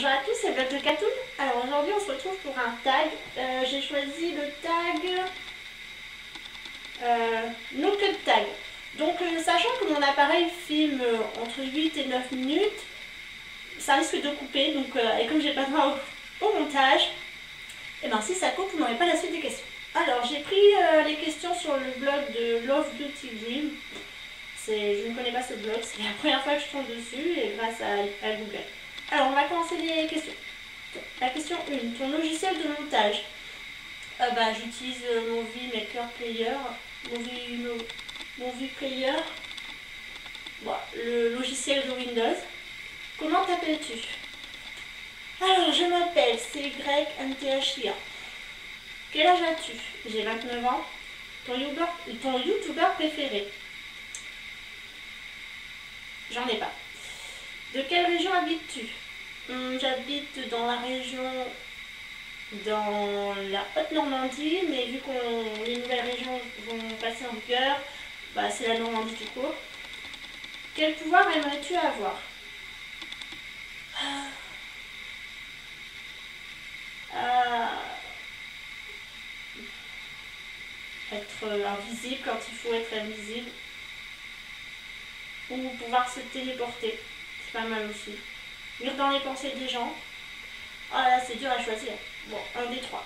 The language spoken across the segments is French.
Bonjour à tous, c'est Love de Katun. Alors aujourd'hui on se retrouve pour un tag. J'ai choisi le tag No Cut Tag. Donc sachant que mon appareil filme entre 8 et 9 minutes, ça risque de couper. Donc, et comme j'ai pas de main au montage, et ben si ça coupe vous n'aurez pas la suite des questions. Alors j'ai pris les questions sur le blog de Love de TV. Je ne connais pas ce blog, c'est la première fois que je tombe dessus et grâce à Google. Alors on va commencer les questions. La question 1, ton logiciel de montage. J'utilise Movie Maker Player. Movie Player. Bon, le logiciel de Windows. Comment t'appelles-tu? Alors je m'appelle CYNTHIA. Quel âge as-tu? J'ai 29 ans. Ton youtubeur préféré? J'en ai pas. De quelle région habites-tu? J'habite dans la région, dans la Haute-Normandie, mais vu que les nouvelles régions vont passer en vigueur, c'est la Normandie tout court. Quel pouvoir aimerais-tu avoir? Être invisible quand il faut être invisible. Ou pouvoir se téléporter, c'est pas mal aussi. Lire dans les pensées des gens. Ah là, c'est dur à choisir. Bon, un des trois.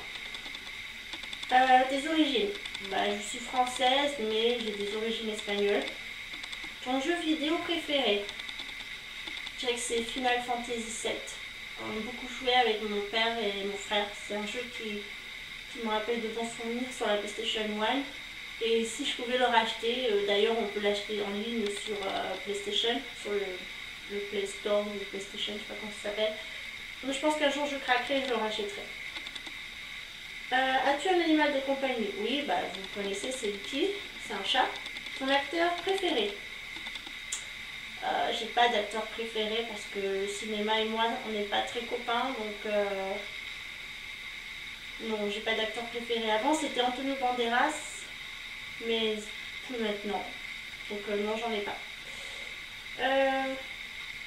Tes origines. Je suis française, mais j'ai des origines espagnoles. Ton jeu vidéo préféré? Je dirais que c'est Final Fantasy VII. On a beaucoup joué avec mon père et mon frère. C'est un jeu qui me rappelle de bons souvenirs sur la PlayStation 1. Et si je pouvais le racheter, d'ailleurs on peut l'acheter en ligne sur PlayStation, sur le Play Store ou le PlayStation, je sais pas comment ça s'appelle. Donc je pense qu'un jour je craquerai et je le rachèterai. As-tu un animal de compagnie? Oui, vous connaissez, c'est Lucky, c'est un chat. Ton acteur préféré? J'ai pas d'acteur préféré parce que le cinéma et moi on n'est pas très copains, donc... Non, j'ai pas d'acteur préféré. Avant c'était Antonio Banderas. Mais plus maintenant, donc non, j'en ai pas.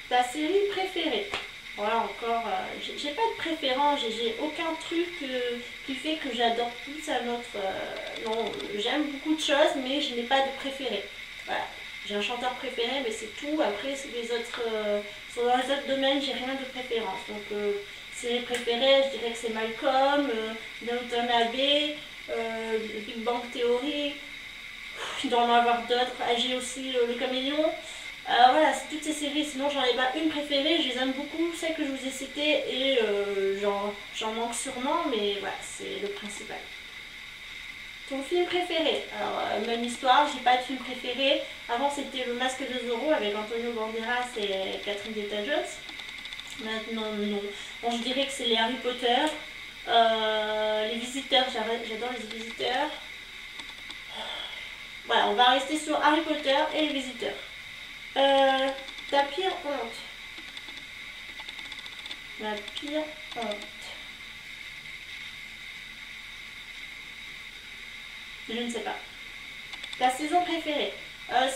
Ta série préférée? Voilà, encore, j'ai pas de préférence, j'ai aucun truc qui fait que j'adore plus à l'autre. Non, j'aime beaucoup de choses, mais je n'ai pas de préféré. Voilà, j'ai un chanteur préféré, mais c'est tout. Après, les autres, sur les autres domaines, j'ai rien de préférence. Donc, série préférée, je dirais que c'est Malcolm, Nelton Abbey, Big Bang Theory. D'en avoir d'autres. J'ai aussi Le Caméléon. Voilà, c'est toutes ces séries. Sinon, j'en ai pas une préférée. Je les aime beaucoup, celles que je vous ai citées. Et j'en manque sûrement, mais voilà, c'est le principal. Ton film préféré? Alors, même histoire, j'ai pas de film préféré. Avant, c'était Le Masque de Zorro avec Antonio Banderas et Catherine Zeta-Jones. Maintenant, non. Bon, je dirais que c'est les Harry Potter. Les visiteurs, j'adore les visiteurs. Voilà, on va rester sur Harry Potter et les visiteurs. Ta pire honte? Ma pire honte. Je ne sais pas. Ta saison préférée?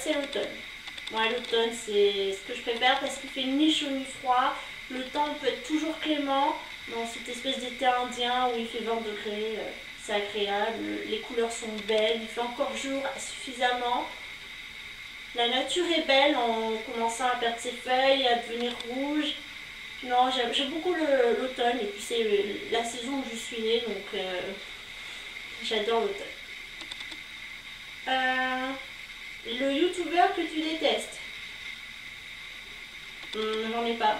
C'est l'automne. Moi, l'automne, c'est ce que je préfère parce qu'il fait ni chaud ni froid. Le temps peut être toujours clément. Dans cette espèce d'été indien où il fait 20 degrés. C'est agréable, les couleurs sont belles, il fait encore jour suffisamment. La nature est belle en commençant à perdre ses feuilles, à devenir rouge. Non, j'aime beaucoup l'automne et puis c'est la saison où je suis née, donc j'adore l'automne. Le youtubeur que tu détestes? J'en ai pas.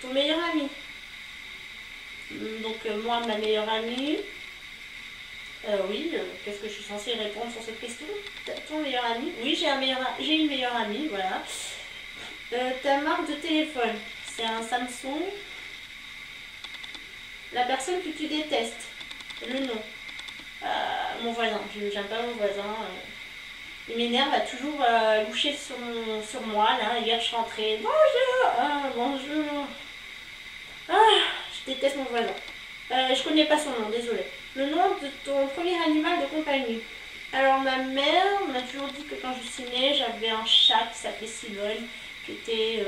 Ton meilleur ami? Donc moi, ma meilleure amie, oui, qu'est-ce que je suis censée répondre sur cette question? Ton meilleur ami? Oui, j'ai une meilleure amie, voilà. Ta marque de téléphone? C'est un Samsung. La personne que tu détestes? Le nom. Mon voisin, j'aime pas mon voisin. Il m'énerve à toujours loucher sur moi, là. Hier, je suis rentrée. Bonjour! Ah, bonjour! Ah! Je déteste mon voisin. Je connais pas son nom, désolé. Le nom de ton premier animal de compagnie? Alors ma mère m'a toujours dit que quand je suis née, j'avais un chat qui s'appelait Silone, qui était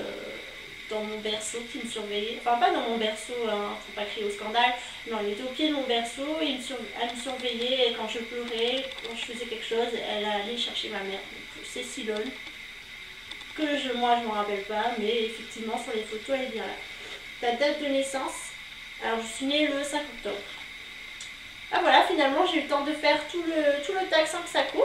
dans mon berceau qui me surveillait. Enfin, pas dans mon berceau, hein, faut pas crier au scandale. Non, elle était au pied de mon berceau et elle me surveillait. Et quand je pleurais, quand je faisais quelque chose, elle allait chercher ma mère. C'est Silone. Que moi, je m'en rappelle pas, mais effectivement, sur les photos, elle est bien là. Ta date de naissance? Alors, je suis née le 5 octobre. Ah voilà, finalement, j'ai eu le temps de faire tout le tag sans que ça coupe.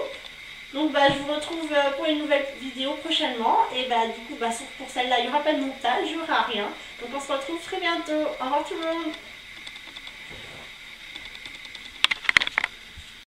Donc bah, je vous retrouve pour une nouvelle vidéo prochainement. Et bah, du coup, bah, pour celle-là, il n'y aura pas de montage, il n'y aura rien. Donc on se retrouve très bientôt. Au revoir tout le monde.